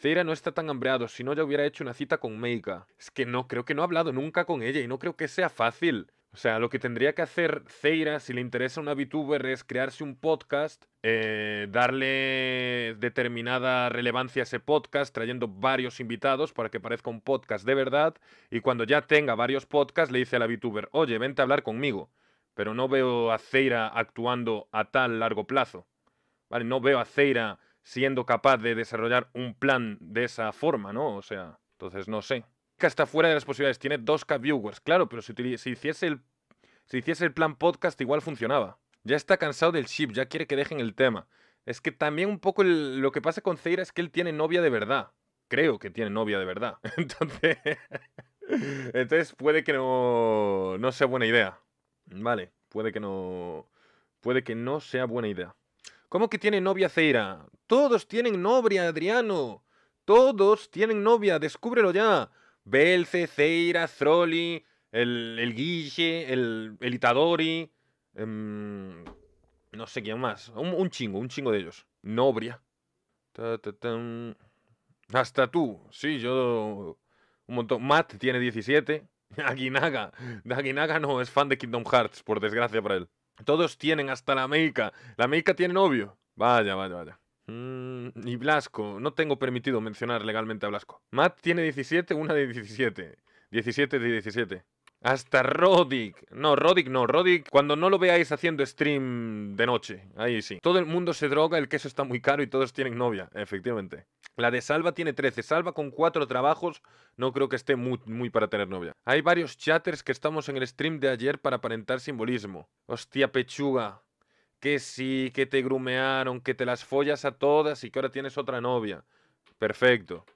Zeira no está tan hambreado, si no ya hubiera hecho una cita con Meika. Es que no, creo que no ha hablado nunca con ella y no creo que sea fácil. O sea, lo que tendría que hacer Zeira, si le interesa a una VTuber, es crearse un podcast, darle determinada relevancia a ese podcast, trayendo varios invitados para que parezca un podcast de verdad, y cuando ya tenga varios podcasts le dice a la VTuber, oye, vente a hablar conmigo. Pero no veo a Zeira actuando a tal largo plazo. Vale, no veo a Zeira siendo capaz de desarrollar un plan de esa forma, ¿no? O sea, entonces no sé. Que está fuera de las posibilidades, tiene 2K viewers, claro, pero si hiciese el plan podcast igual funcionaba. Ya está cansado del ship, ya quiere que dejen el tema. Es que también un poco lo que pasa con Zeira es que él tiene novia de verdad. Creo que tiene novia de verdad. Entonces, entonces puede que no sea buena idea. Vale, puede que no sea buena idea. ¿Cómo que tiene novia Zeira? Todos tienen novia, Adriano. Todos tienen novia, descúbrelo ya. Belce, Zeira, Zrolli, el Guille, el Itadori, no sé quién más. Un chingo de ellos. Novia. Hasta tú. Sí, yo... un montón. Matt tiene 17. Aguinaga. Aguinaga no es fan de Kingdom Hearts, por desgracia para él. Todos tienen, hasta la Meika. La Meika tiene novio. Vaya, vaya, vaya. Y Blasco, no tengo permitido mencionar legalmente a Blasco. Matt tiene 17, una de 17. 17 de 17. Hasta Rodic. No, Rodic no. Rodic, cuando no lo veáis haciendo stream de noche. Ahí sí. Todo el mundo se droga, el queso está muy caro y todos tienen novia. Efectivamente. La de Salva tiene 13. Salva con 4 trabajos no creo que esté muy para tener novia. Hay varios chatters que estamos en el stream de ayer para aparentar simbolismo. Hostia pechuga. Que sí, que te grumearon, que te las follas a todas y que ahora tienes otra novia. Perfecto.